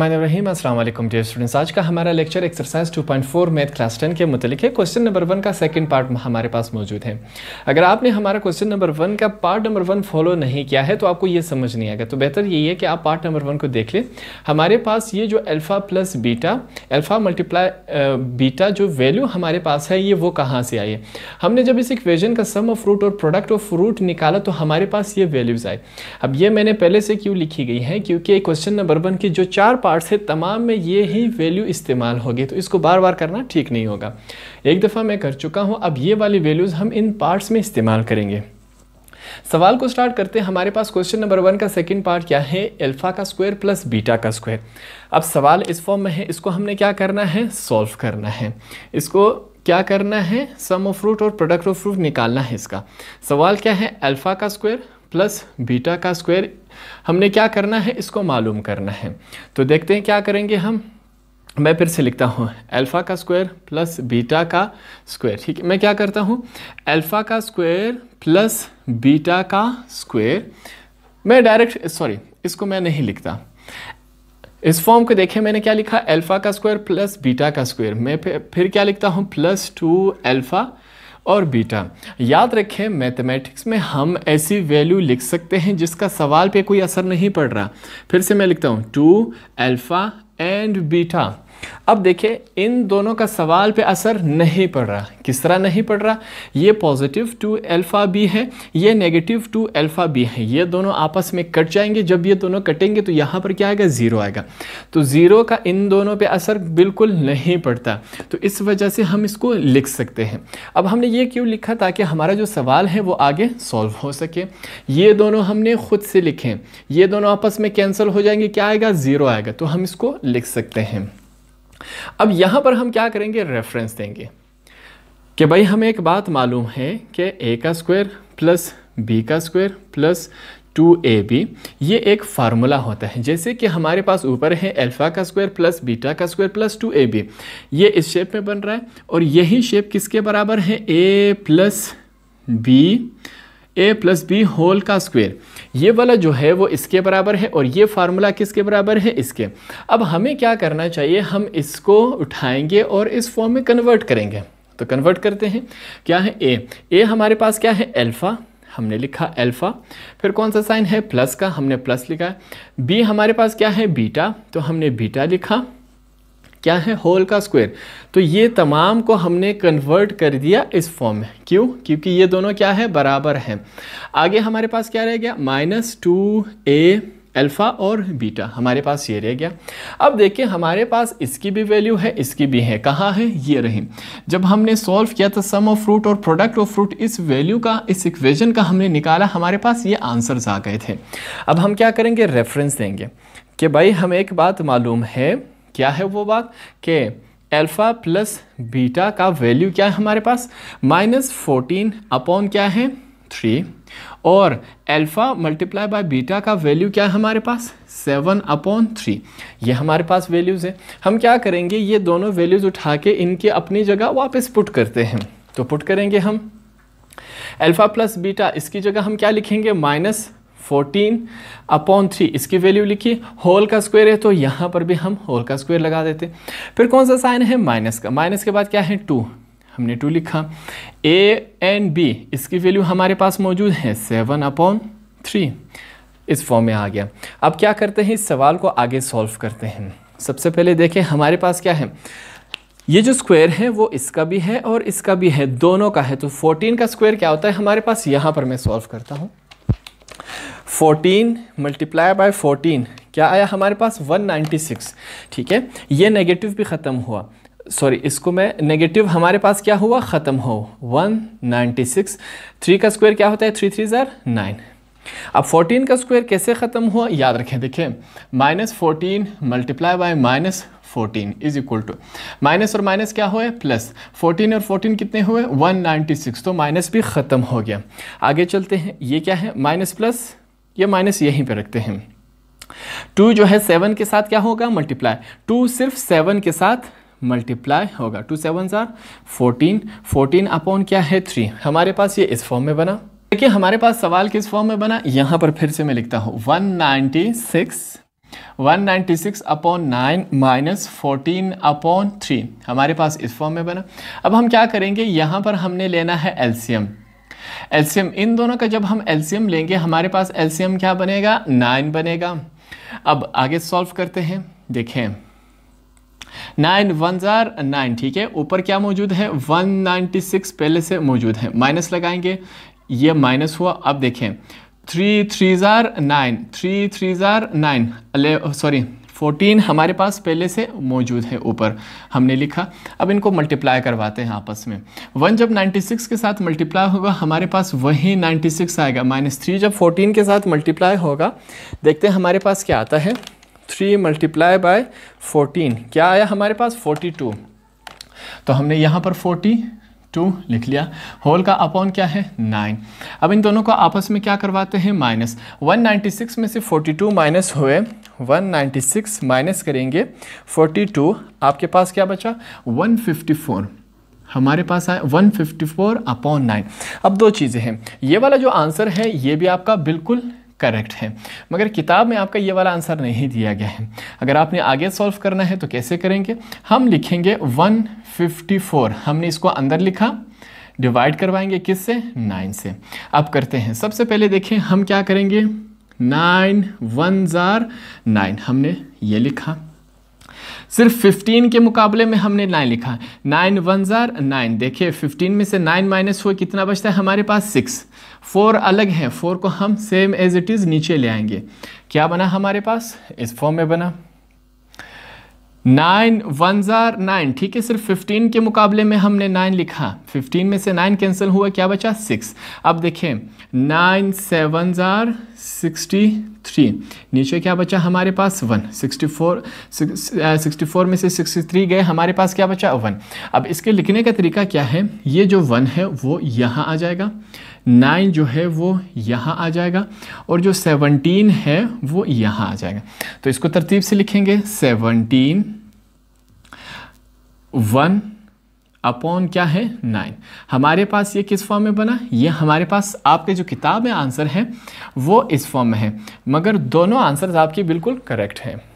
रहीम अस्सलाम वालेकुम dear students. आज का हमारा लेक्चर एक्सरसाइज 2.4 मैथ क्लास 10 के मुतलिक है। क्वेश्चन नंबर 1 का सेकंड पार्ट हमारे पास मौजूद है। अगर आपने हमारा क्वेश्चन नंबर 1 का पार्ट नंबर 1 फॉलो नहीं किया है तो आपको ये समझ नहीं आएगा, तो बेहतर यही है कि आप पार्ट नंबर 1 को देख लें। हमारे पास ये जो alpha plus beta, alpha multiply beta जो वैल्यू हमारे पास है ये वो कहाँ से आई है। हमने जब इस इक्वेशन का सम ऑफ रूट और प्रोडक्ट ऑफ रूट निकाला तो हमारे पास ये वैल्यूज़ आए। अब ये मैंने पहले से क्यों लिखी गई है, क्योंकि क्वेश्चन नंबर 1 की जो चार पार्ट से तमाम में ये ही वैल्यू इस्तेमाल होगी, तो इसको बार बार करना ठीक नहीं होगा। एक दफ़ा मैं कर चुका हूँ। अब ये वाली वैल्यूज़ हम इन पार्ट्स में इस्तेमाल करेंगे। सवाल को स्टार्ट करते हैं। हमारे पास क्वेश्चन नंबर 1 का सेकंड पार्ट क्या है, अल्फ़ा का स्क्वायर प्लस बीटा का स्क्वायर। अब सवाल इस फॉर्म में है, इसको हमने क्या करना है, सॉल्व करना है। इसको क्या करना है, सम ऑफ रूट और प्रोडक्ट ऑफ रूट निकालना है। इसका सवाल क्या है, अल्फ़ा का स्क्वायर प्लस बीटा का स्क्वायर, हमने क्या करना है, इसको मालूम करना है। तो देखते हैं क्या करेंगे हम। मैं फिर से लिखता हूँ, अल्फ़ा का स्क्वायर प्लस बीटा का स्क्वायर। ठीक है, मैं क्या करता हूँ, अल्फ़ा का स्क्वायर प्लस बीटा का स्क्वायर। मैं डायरेक्ट इसको मैं नहीं लिखता। इस फॉर्म को देखें, मैंने क्या लिखा, अल्फ़ा का स्क्वायर प्लस बीटा का स्क्वायर। मैं फिर क्या लिखता हूँ, प्लस 2 अल्फ़ा और बीटा। याद रखें, मैथमेटिक्स में हम ऐसी वैल्यू लिख सकते हैं जिसका सवाल पे कोई असर नहीं पड़ रहा। फिर से मैं लिखता हूँ, 2 अल्फ़ा एंड बीटा। अब देखिए, इन दोनों का सवाल पे असर नहीं पड़ रहा। किस तरह नहीं पड़ रहा, ये पॉजिटिव 2 अल्फ़ा बी है, ये नेगेटिव 2 अल्फ़ा बी है। ये दोनों आपस में कट जाएंगे। जब ये दोनों कटेंगे तो यहाँ पर क्या आएगा, ज़ीरो आएगा। तो ज़ीरो का इन दोनों पे असर बिल्कुल नहीं पड़ता, तो इस वजह से हम इसको लिख सकते हैं। अब हमने ये क्यों लिखा, ताकि हमारा जो सवाल है वो आगे सॉल्व हो सके। ये दोनों हमने ख़ुद से लिखे, ये दोनों आपस में कैंसिल हो जाएंगे, क्या आएगा, ज़ीरो आएगा। तो हम इसको लिख सकते हैं। अब यहाँ पर हम क्या करेंगे, रेफरेंस देंगे कि भाई हमें एक बात मालूम है कि ए का स्क्वायर प्लस बी का स्क्वायर प्लस 2ab, ये एक फार्मूला होता है। जैसे कि हमारे पास ऊपर है अल्फ़ा का स्क्वायर प्लस बीटा का स्क्वायर प्लस 2ab, ये इस शेप में बन रहा है। और यही शेप किसके बराबर है, a प्लस बी होल का स्क्वायर। ये वाला जो है वो इसके बराबर है, और ये फार्मूला किसके बराबर है, इसके। अब हमें क्या करना चाहिए, हम इसको उठाएंगे और इस फॉर्म में कन्वर्ट करेंगे। तो कन्वर्ट करते हैं, क्या है, a हमारे पास क्या है, अल्फ़ा, हमने लिखा अल्फ़ा, फिर कौन सा साइन है, प्लस का, हमने प्लस लिखा है। b हमारे पास क्या है, बीटा, तो हमने बीटा लिखा। क्या है, होल का स्क्वायर। तो ये तमाम को हमने कन्वर्ट कर दिया इस फॉर्म में। क्यों, क्योंकि ये दोनों क्या है, बराबर हैं। आगे हमारे पास क्या रह गया, -2a अल्फ़ा और बीटा, हमारे पास ये रह गया। अब देखिए, हमारे पास इसकी भी वैल्यू है, इसकी भी है। कहाँ है, ये रही। जब हमने सॉल्व किया तो सम ऑफ रूट और प्रोडक्ट ऑफ रूट इस वैल्यू का, इस इक्वेशन का हमने निकाला, हमारे पास ये आंसर्स आ गए थे। अब हम क्या करेंगे, रेफरेंस देंगे कि भाई हमें एक बात मालूम है। क्या है वो बात, कि अल्फ़ा प्लस बीटा का वैल्यू क्या है हमारे पास, -14 अपॉन क्या है, 3। और अल्फ़ा मल्टीप्लाई बाय बीटा का वैल्यू क्या है हमारे पास, 7/3। ये हमारे पास वैल्यूज़ हैं। हम क्या करेंगे, ये दोनों वैल्यूज़ उठा के इनके अपनी जगह वापस पुट करते हैं। तो पुट करेंगे हम, अल्फ़ा प्लस बीटा, इसकी जगह हम क्या लिखेंगे, -14/3। इसकी वैल्यू लिखिए, होल का स्क्वायर है तो यहाँ पर भी हम होल का स्क्वायर लगा देते। फिर कौन सा साइन है, माइनस का, माइनस के बाद क्या है, 2, हमने 2 लिखा। a एंड b, इसकी वैल्यू हमारे पास मौजूद है 7/3, इस फॉर्म में आ गया। अब क्या करते हैं, इस सवाल को आगे सॉल्व करते हैं। सबसे पहले देखें हमारे पास क्या है, ये जो स्क्वायर है वो इसका भी है और इसका भी है, दोनों का है। तो 14 का स्क्वायर क्या होता है हमारे पास, यहाँ पर मैं सॉल्व करता हूँ, 14 मल्टीप्लाई बाय 14 क्या आया हमारे पास, 196। ठीक है, ये नेगेटिव भी ख़त्म हुआ, इसको मैं नेगेटिव, हमारे पास क्या हुआ, ख़त्म हो, 196। 3 का स्क्वायर क्या होता है, 3 3 9। अब 14 का स्क्वायर कैसे ख़त्म हुआ, याद रखें। देखें, -14 multiply by -14 is equal to, minus और माइनस क्या हुआ, प्लस। 14 और 14 कितने हुए, 196, तो माइनस भी ख़त्म हो गया। आगे चलते हैं, ये क्या है, माइनस प्लस, ये माइनस यहीं पे रखते हैं। 2 जो है 7 के साथ क्या होगा, मल्टीप्लाई, 2 सिर्फ 7 के साथ मल्टीप्लाई होगा, 2 7s are 14, 14 अपॉन क्या है, 3। हमारे पास ये इस फॉर्म में बना। देखिए हमारे पास सवाल किस फॉर्म में बना, यहाँ पर फिर से मैं लिखता हूँ, 196 196 अपॉन 9 माइनस 14 अपॉन 3 हमारे पास इस फॉर्म में बना। अब हम क्या करेंगे, यहाँ पर हमने लेना है एलसीएम। एलसीएम इन दोनों का जब हम एलसीएम लेंगे हमारे पास एलसीएम क्या बनेगा, 9 बनेगा। अब आगे सॉल्व करते हैं, देखें 9 1 9, ठीक है। ऊपर क्या मौजूद है, 196 पहले से मौजूद है, माइनस लगाएंगे, ये माइनस हुआ। अब देखें 3 3 9, 3 3 9 सॉरी 14 हमारे पास पहले से मौजूद है, ऊपर हमने लिखा। अब इनको मल्टीप्लाई करवाते हैं आपस में। 1 जब 96 के साथ मल्टीप्लाई होगा हमारे पास वही 96 आएगा, माइनस 3 जब 14 के साथ मल्टीप्लाई होगा, देखते हैं हमारे पास क्या आता है। 3 मल्टीप्लाई बाय 14 क्या आया हमारे पास, 42। तो हमने यहाँ पर 42 लिख लिया। होल का अपॉन क्या है, 9। अब इन दोनों को आपस में क्या करवाते हैं, माइनस। 196 में से 42 माइनस हुए, 196 माइनस करेंगे 42, आपके पास क्या बचा 154 हमारे पास आए, 154 अपॉन 9। अब दो चीज़ें हैं, ये वाला जो आंसर है ये भी आपका बिल्कुल करेक्ट है, मगर किताब में आपका ये वाला आंसर नहीं दिया गया है। अगर आपने आगे सॉल्व करना है तो कैसे करेंगे, हम लिखेंगे 154, हमने इसको अंदर लिखा, डिवाइड करवाएंगे किससे, 9 से। अब करते हैं, सबसे पहले देखें हम क्या करेंगे, 9 1 9, हमने ये लिखा, सिर्फ 15 के मुकाबले में हमने 9 लिखा, 9 1 9। देखिए 15 में से 9 माइनस हुए, कितना बचता है हमारे पास, 6। 4 अलग है, 4 को हम सेम एज इट इज़ नीचे ले आएंगे, क्या बना हमारे पास, इस फॉर्म में बना 9 1 9, ठीक है। सिर्फ 15 के मुकाबले में हमने 9 लिखा, 15 में से 9 कैंसिल हुआ, क्या बचा 6। अब देखें 9 7 63, नीचे क्या बचा हमारे पास 1, 64 में से 63 गए, हमारे पास क्या बचा 1। अब इसके लिखने का तरीका क्या है, ये जो 1 है वो यहाँ आ जाएगा, 9 जो है वो यहाँ आ जाएगा, और जो 17 है वो यहाँ आ जाएगा। तो इसको तरतीब से लिखेंगे, 17 1 अपॉन क्या है, 9। हमारे पास ये किस फॉर्म में बना, ये हमारे पास आपके जो किताब में आंसर है वो इस फॉर्म में है, मगर दोनों आंसर्स आपके बिल्कुल करेक्ट हैं।